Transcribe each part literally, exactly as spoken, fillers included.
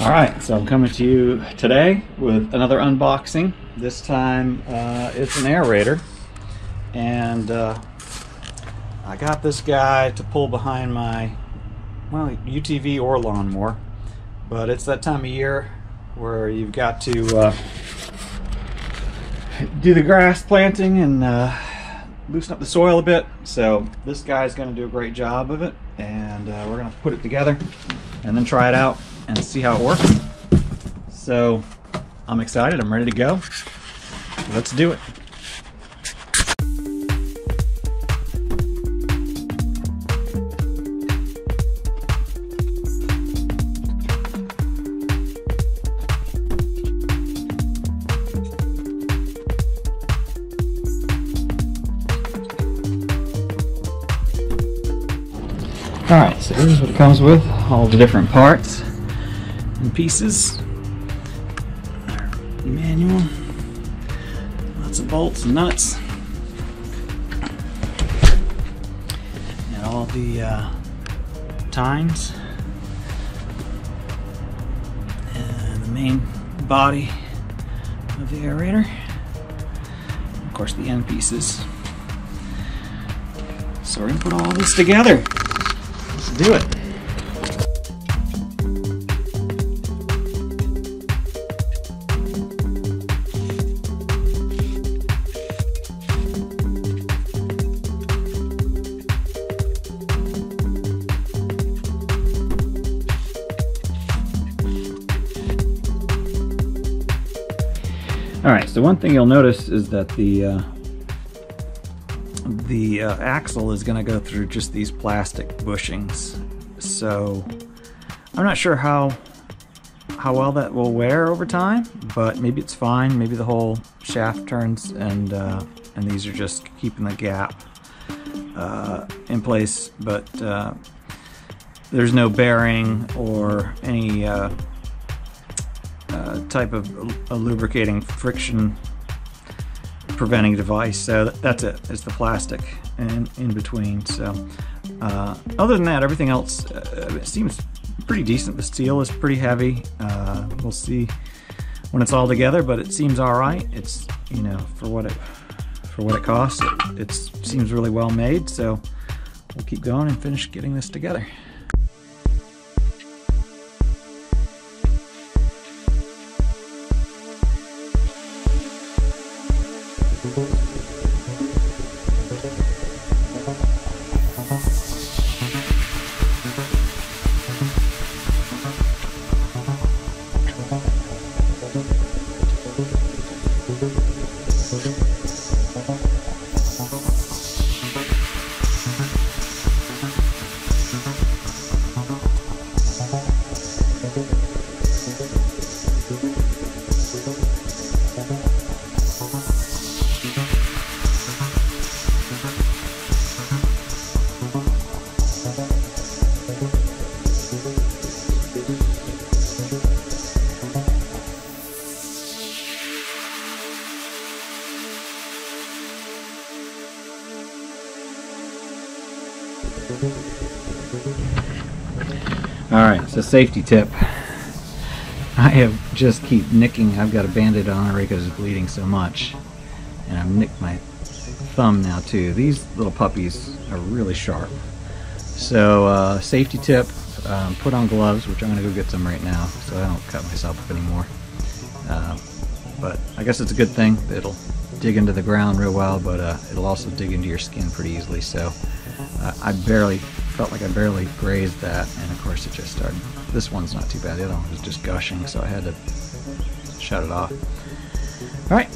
All right, so I'm coming to you today with another unboxing. This time uh, it's an aerator, and uh, I got this guy to pull behind my, well, U T V or lawnmower, but it's that time of year where you've got to uh, do the grass planting and uh, loosen up the soil a bit. So this guy's going to do a great job of it, and uh, we're going to put it together and then try it out and see how it works. So I'm excited, I'm ready to go. Let's do it. All right, so here's what it comes with, all the different parts and pieces. Our manual, lots of bolts and nuts, and all the uh, tines, and the main body of the aerator, and of course the end pieces. So we're gonna put all this together. Let's do it. All right, so one thing you'll notice is that the uh, the uh, axle is going to go through just these plastic bushings, so I'm not sure how how well that will wear over time, but maybe it's fine. Maybe the whole shaft turns, and uh, and these are just keeping the gap uh, in place, but uh, there's no bearing or any uh, uh, type of a lubricating friction preventing device, so that's it. It's the plastic and in between. So uh, other than that, everything else uh, it seems pretty decent. The steel is pretty heavy. Uh, we'll see when it's all together, but it seems all right. It's, you know, for what it for what it costs, it it's, seems really well made. So we'll keep going and finish getting this together. Alright, so safety tip. I have just keep nicking. I've got a bandage on it because it's bleeding so much. And I've nicked my thumb now too. These little puppies are really sharp. So uh, safety tip, um, put on gloves, which I'm going to go get some right now so I don't cut myself up anymore. Uh, but I guess it's a good thing. It'll dig into the ground real well, but uh, it'll also dig into your skin pretty easily. So uh, I barely felt like I barely grazed that, and of course it just started. This one's not too bad, the other one was just gushing, so I had to shut it off. All right.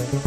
Looks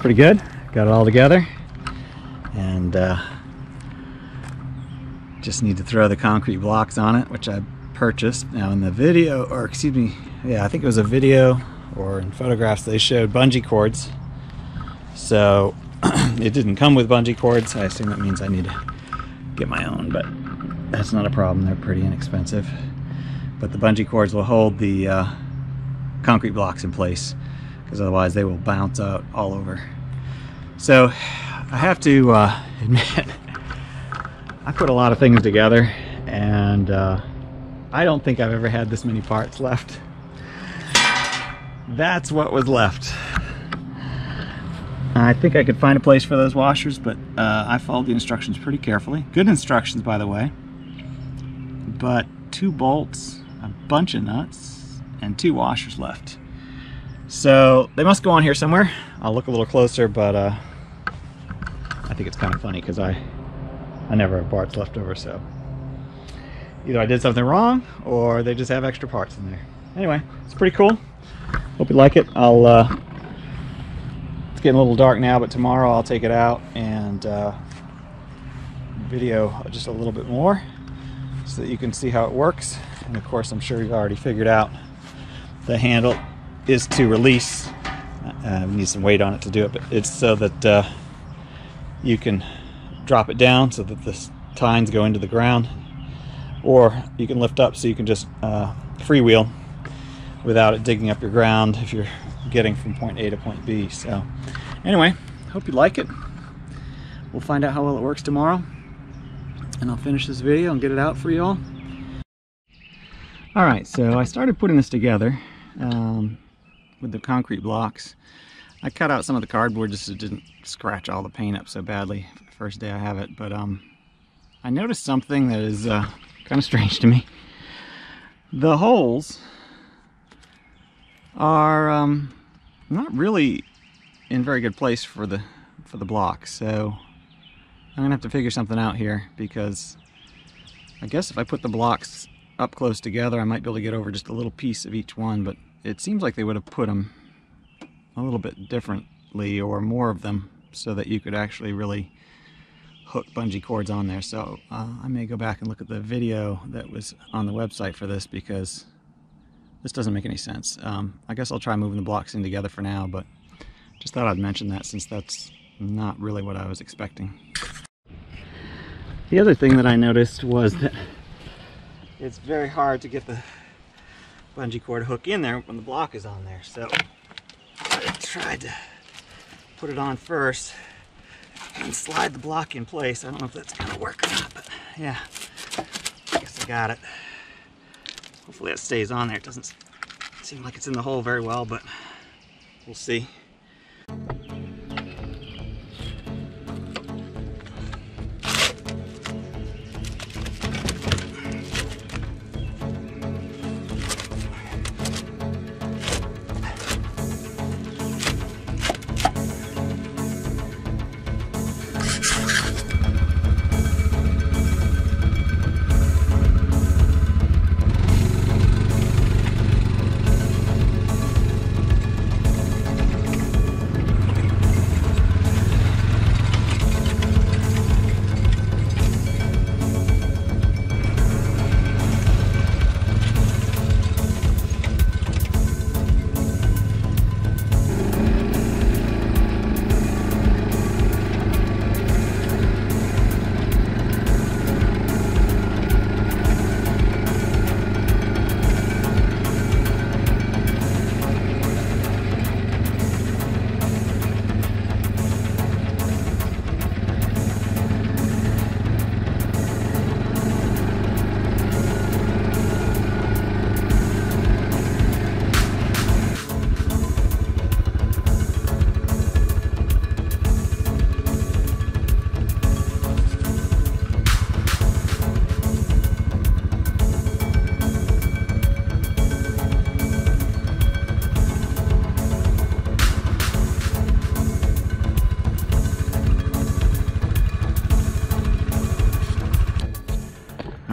pretty good. Got it all together, and uh, just need to throw the concrete blocks on it, which I purchased. Now in the video, or excuse me, yeah, I think it was a video or in photographs, they showed bungee cords. So it didn't come with bungee cords. I assume that means I need to get my own, but that's not a problem. They're pretty inexpensive. But the bungee cords will hold the uh, concrete blocks in place, because otherwise they will bounce out all over. So I have to uh, admit, I put a lot of things together, and uh, I don't think I've ever had this many parts left. That's what was left. I think I could find a place for those washers, but uh, I followed the instructions pretty carefully. Good instructions, by the way. But two bolts, a bunch of nuts, and two washers left. So they must go on here somewhere. I'll look a little closer, but uh, I think it's kind of funny because I, I never have parts left over, so either I did something wrong or they just have extra parts in there. Anyway, it's pretty cool. Hope you like it. I'll, uh, it's getting a little dark now, but tomorrow I'll take it out and uh, video just a little bit more so that you can see how it works. And of course, I'm sure you've already figured out the handle is to release. Uh, we need some weight on it to do it, but it's so that uh, you can drop it down so that the tines go into the ground, or you can lift up so you can just uh, freewheel without it digging up your ground if you're getting from point A to point B. So anyway, hope you like it. We'll find out how well it works tomorrow, and I'll finish this video and get it out for you all. All right, so I started putting this together um, with the concrete blocks. I cut out some of the cardboard just so it didn't scratch all the paint up so badly the first day I have it, but um, I noticed something that is uh, kind of strange to me. The holes are um, not really in very good place for the for the block, so I'm gonna have to figure something out here, because I guess if I put the blocks up close together I might be able to get over just a little piece of each one, but it seems like they would have put them a little bit differently, or more of them, so that you could actually really hook bungee cords on there. So uh, I may go back and look at the video that was on the website for this, because this doesn't make any sense. Um, I guess I'll try moving the blocks in together for now, but just thought I'd mention that since that's not really what I was expecting. The other thing that I noticed was that it's very hard to get the bungee cord hook in there when the block is on there. So I tried to put it on first and slide the block in place. I don't know if that's gonna work or not, but yeah, I guess I got it. Hopefully it stays on there. It doesn't seem like it's in the hole very well, but we'll see.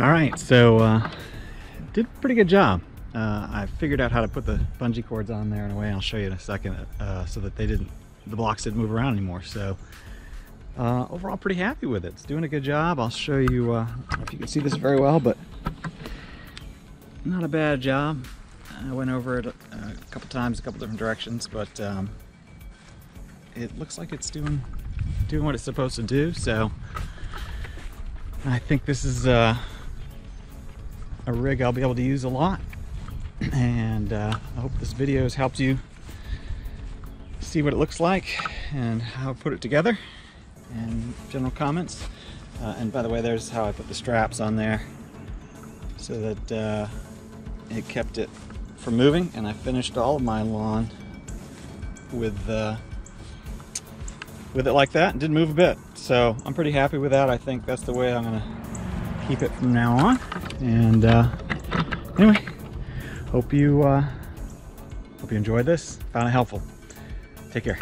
Alright, so uh, did a pretty good job. Uh, I figured out how to put the bungee cords on there in a way, and I'll show you in a second, uh, so that they didn't, the blocks didn't move around anymore. So uh, overall, pretty happy with it. It's doing a good job. I'll show you, uh, I don't know if you can see this very well, but not a bad job. I went over it a, a couple times, a couple different directions, but um, it looks like it's doing doing what it's supposed to do. So I think this is uh, a rig I'll be able to use a lot, and uh, I hope this video has helped you see what it looks like and how I put it together and general comments. Uh, and by the way, there's how I put the straps on there so that uh, it kept it from moving. And I finished all of my lawn with uh, with it like that and didn't move a bit. So I'm pretty happy with that. I think that's the way I'm gonna keep it from now on. And uh, anyway, hope you uh, hope you enjoyed this, found it helpful. Take care.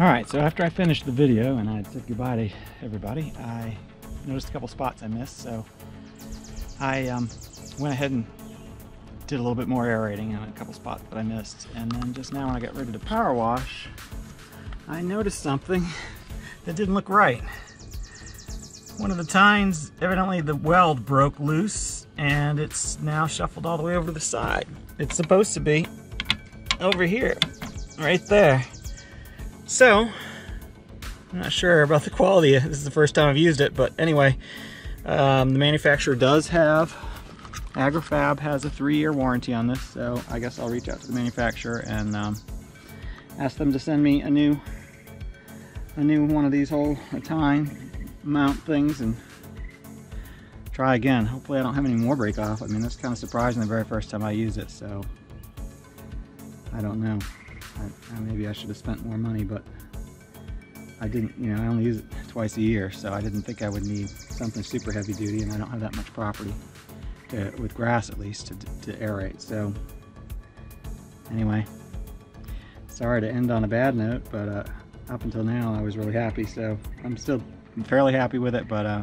All right, so after I finished the video and I said goodbye to everybody, I noticed a couple spots I missed, so I um, went ahead and did a little bit more aerating on a couple spots that I missed. And then just now when I got ready to power wash, I noticed something that didn't look right. One of the tines, evidently the weld broke loose, and it's now shuffled all the way over to the side. It's supposed to be over here, right there. So I'm not sure about the quality. This is the first time I've used it, but anyway, um, the manufacturer does have, AgriFab has a three-year warranty on this, so I guess I'll reach out to the manufacturer and um, ask them to send me a new a new one of these whole tine mount things and try again. Hopefully I don't have any more break off. I mean, that's kind of surprising the very first time I used it, so I don't know. I, I, maybe I should have spent more money, but I didn't, you know, I only use it twice a year, so I didn't think I would need something super heavy duty, and I don't have that much property to, with grass at least, to, to aerate. So anyway, sorry to end on a bad note, but uh, up until now I was really happy, so I'm still fairly happy with it, but uh,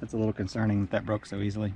it's a little concerning that that broke so easily.